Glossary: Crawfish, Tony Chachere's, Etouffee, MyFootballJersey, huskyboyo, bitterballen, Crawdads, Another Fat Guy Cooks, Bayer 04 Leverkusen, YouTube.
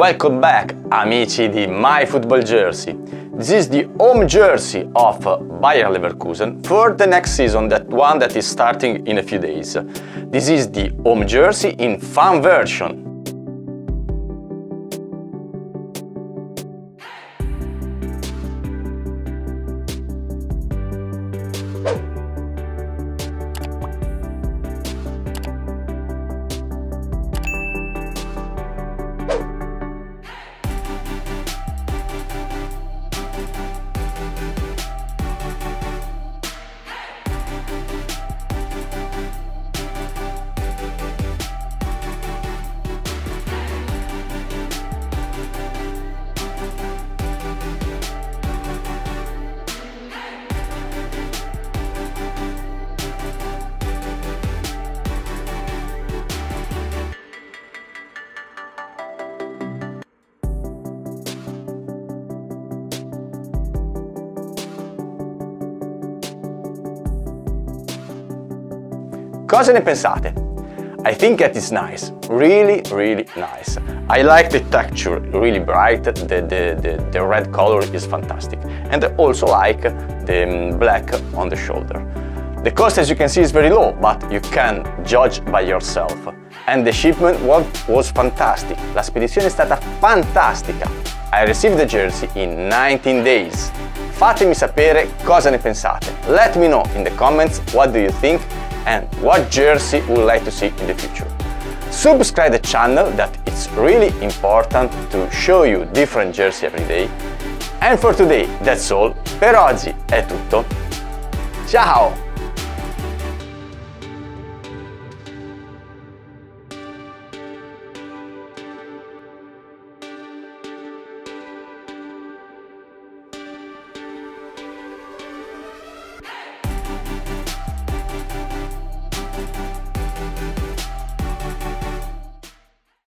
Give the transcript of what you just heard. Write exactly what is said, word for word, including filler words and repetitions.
Welcome back, amici di MyFootballJersey. This is the home jersey of Bayer Leverkusen for the next season, that one that is starting in a few days. This is the home jersey in fan version. Cosa ne pensate? I think that is nice, really, really nice. I like the texture, really bright, the, the, the, the red color is fantastic. And I also like the black on the shoulder. The cost, as you can see, is very low, but you can judge by yourself. And the shipment was fantastic. La spedizione è stata fantastica. I received the jersey in nineteen days. Fatemi sapere cosa ne pensate. Let me know in the comments what do you think and what jersey would like to see in the future. Subscribe the channel, that it's really important to show you different jersey every day. And for today that's all. Per oggi è tutto. Ciao!